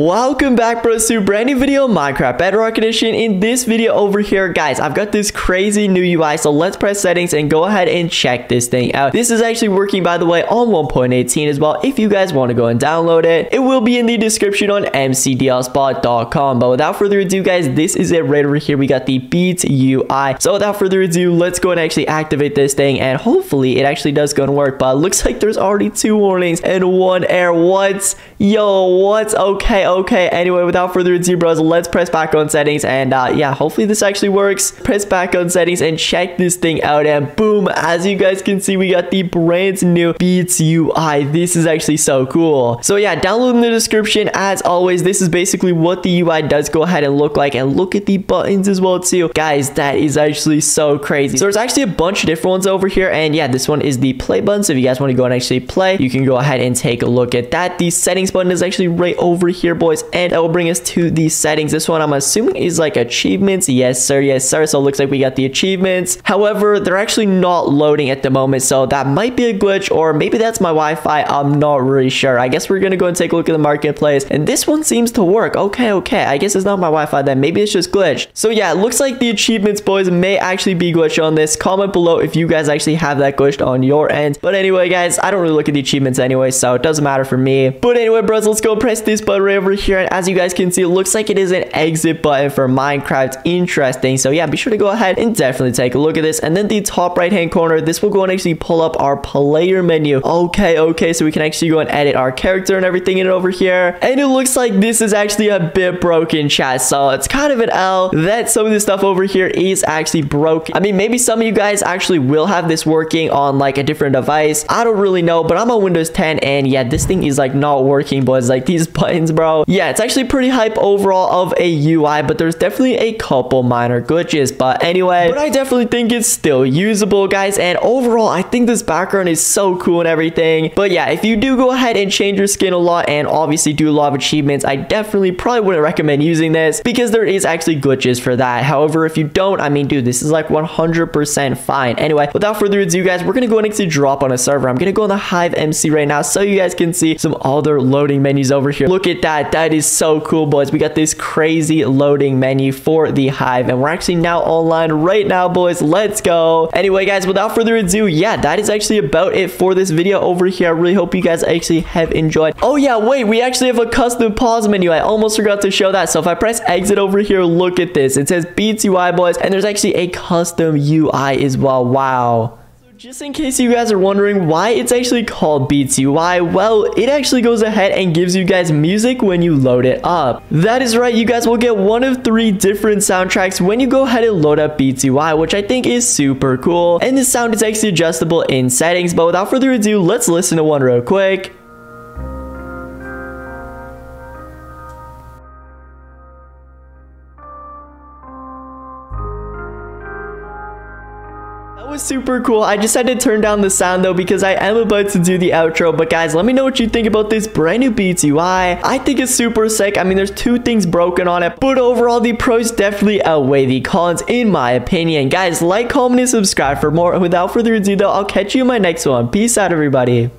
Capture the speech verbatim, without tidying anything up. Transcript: Welcome back, bros, to a brand new video, Minecraft Bedrock edition. In this video over here, guys, I've got this crazy new U I, so let's press settings and go ahead and check this thing out. This is actually working, by the way, on one point eighteen as well. If you guys want to go and download it, it will be in the description on m c d l spot dot com. But without further ado, guys, this is it right over here. We got the Beats U I. So without further ado, let's go and actually activate this thing, and hopefully it actually does go and work. But it looks like there's already two warnings and one error. What's yo? What's okay? Okay, anyway, without further ado, bros, let's press back on settings, and uh yeah, hopefully this actually works. Press back on settings and check this thing out, and boom, as you guys can see, we got the brand new Beats U I. This is actually so cool. So yeah, download in the description as always. This is basically what the U I does go ahead and look like, and look at the buttons as well too, guys. That is actually so crazy. So there's actually a bunch of different ones over here, and yeah, this one is the play button. So if you guys want to go and actually play, you can go ahead and take a look at that. The settings button is actually right over here, boys, and that will bring us to the settings. This one I'm assuming is like achievements. Yes sir, yes sir. So it looks like we got the achievements. However, they're actually not loading at the moment, so that might be a glitch, or maybe that's my Wi-Fi. I'm not really sure. I guess we're gonna go and take a look at the marketplace, and this one seems to work. Okay, okay, I guess it's not my Wi-Fi then. Maybe it's just glitched. So yeah, it looks like the achievements, boys, may actually be glitched on this. Comment below if you guys actually have that glitched on your end. But anyway, guys, I don't really look at the achievements anyway, so it doesn't matter for me. But anyway, bros, let's go press this button right over here, and as you guys can see, it looks like it is an exit button for Minecraft. Interesting. So yeah, be sure to go ahead and definitely take a look at this, and then the top right hand corner, this will go and actually pull up our player menu. Okay, okay, so we can actually go and edit our character and everything in it over here, and it looks like this is actually a bit broken, chat. So it's kind of an L that some of this stuff over here is actually broken. I mean, maybe some of you guys actually will have this working on like a different device. I don't really know, but I'm on Windows ten, and yeah, this thing is like not working, boys. Like these buttons, bro. Yeah, it's actually pretty hype overall of a U I, but there's definitely a couple minor glitches. But anyway, but I definitely think it's still usable, guys, and overall I think this background is so cool and everything. But yeah, if you do go ahead and change your skin a lot and obviously do a lot of achievements, I definitely probably wouldn't recommend using this, because there is actually glitches for that. However, if you don't, I mean, dude, this is like one hundred percent fine. Anyway, without further ado, guys, we're gonna go and actually drop on a server. I'm gonna go on the Hive M C right now, so you guys can see some other loading menus over here. Look at that. That is so cool, boys. We got this crazy loading menu for the Hive, and we're actually now online right now, boys. Let's go. Anyway, guys, without further ado, yeah, that is actually about it for this video over here. I really hope you guys actually have enjoyed. Oh yeah, wait, we actually have a custom pause menu. I almost forgot to show that. So if I press exit over here, look at this. It says Beats U I, boys, and there's actually a custom U I as well. Wow. Just in case you guys are wondering why it's actually called Beats U I, well, it actually goes ahead and gives you guys music when you load it up. That is right, you guys will get one of three different soundtracks when you go ahead and load up Beats U I, which I think is super cool. And the sound is actually adjustable in settings, but without further ado, let's listen to one real quick. Was super cool. I just had to turn down the sound though, because I am about to do the outro. But guys, let me know what you think about this brand new Beats U I. I think it's super sick. I mean, there's two things broken on it, but overall the pros definitely outweigh the cons in my opinion. Guys, like, comment, and subscribe for more. And without further ado though, I'll catch you in my next one. Peace out, everybody.